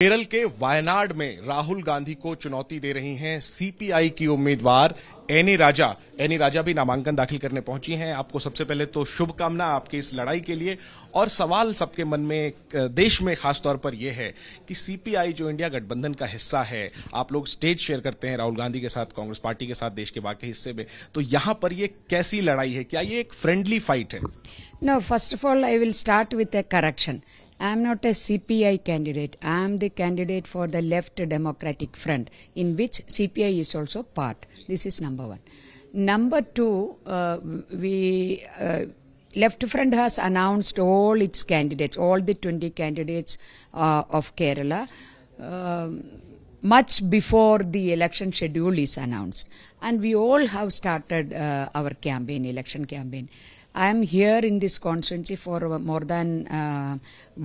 केरल के वायनाड में राहुल गांधी को चुनौती दे रही हैं सीपीआई की उम्मीदवार एनी राजा भी नामांकन दाखिल करने पहुंची हैं। आपको सबसे पहले तो शुभकामना आपकी इस लड़ाई के लिए, और सवाल सबके मन में, देश में खासतौर पर यह है कि सीपीआई जो इंडिया गठबंधन का हिस्सा है, आप लोग स्टेज शेयर करते हैं राहुल गांधी के साथ, कांग्रेस पार्टी के साथ देश के बाकी हिस्से में, तो यहां पर यह कैसी लड़ाई है? क्या ये एक फ्रेंडली फाइट है? No, first of all I will start with a correction. I am not a CPI candidate. I am the candidate for the Left Democratic Front, in which CPI is also part. This is number one. Number two, Left Front has announced all its candidates, all the 20 candidates of Kerala, much before the election schedule is announced. And we all have started our campaign, election campaign. I am here in this constituency for more than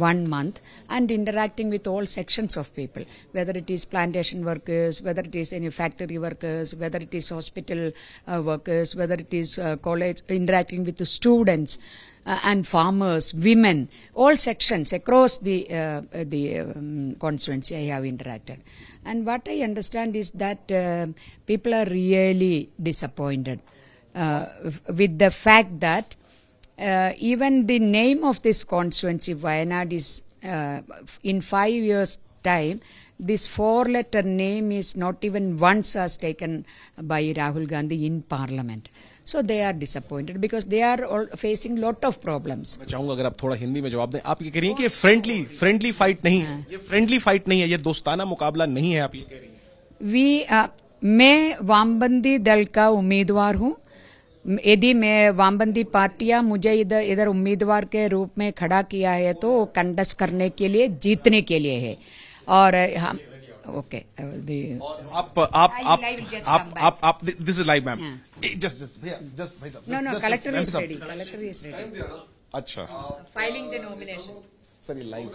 1 month and interacting with all sections of people, whether it is plantation workers, whether it is any factory workers, whether it is hospital workers, whether it is college, interacting with the students and farmers, women, all sections across the constituency I have interacted. And what I understand is that people are really disappointed with the fact that even the name of this constituency, Wayanad, is in 5 years' time, this four-letter name is not even once as taken by Rahul Gandhi in Parliament. So they are disappointed because they are all facing lot of problems. मैं चाहूँगा अगर आप थोड़ा हिंदी में जवाब दें. आप ये कह रही हैं कि friendly fight नहीं है, ये friendly fight नहीं है, ये दोस्ताना मुकाबला नहीं है, आप ये कह रही हैं. मैं वामपंथी दल का उम्मीदवार हूँ. यदि मैं वामपंथी पार्टियां मुझे इधर उम्मीदवार के रूप में खड़ा किया है तो कंटेस्ट करने के लिए, जीतने के लिए है. और हम ओके आप this is live ma'am. Just no collector is ready, collector is ready. अच्छा, filing the nomination. Sir live.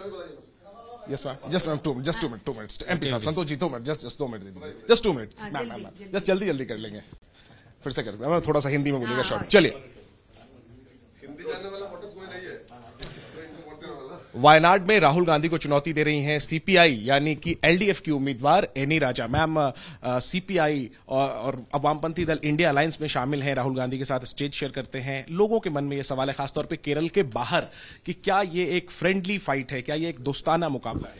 Yes, ma'am. Just ma'am, two minutes. MP साहब, Santosh ji 2 minute, just 2 minute दे दीजिए. Just 2 minute, ma'am. Just जल्दी कर लेंगे. फिर से कर, मैं थोड़ा सा हिंदी में बोलेगा शॉर्ट. चलिए. हिंदी जानने वाला वोटर कोई नहीं है. वायनाड में राहुल गांधी को चुनौती दे रही हैं सीपीआई यानी कि एलडीएफ की उम्मीदवार एनी राजा. मैम, सीपीआई और वामपंथी दल इंडिया अलायंस में शामिल हैं, राहुल गांधी के साथ स्टेज शेयर करते हैं. लोगों के मन में यह सवाल है, खासतौर पे केरल के बाहर, कि क्या ये एक फ्रेंडली फाइट है, क्या ये एक दोस्ताना मुकाबला है?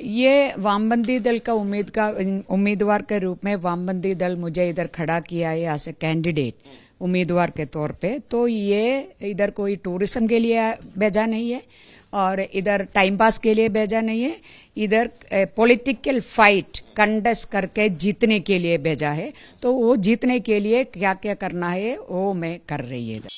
ये वामपंथी दल का उम्मीदवार के रूप में वामपंथी दल मुझे इधर खड़ा किया है एज ए कैंडिडेट, उम्मीदवार के तौर पे, तो ये इधर कोई टूरिज्म के लिए भेजा नहीं है और इधर टाइम पास के लिए भेजा नहीं है, इधर पॉलिटिकल फाइट कंटेस्ट करके जीतने के लिए भेजा है. तो वो जीतने के लिए क्या क्या करना है वो मैं कर रही है.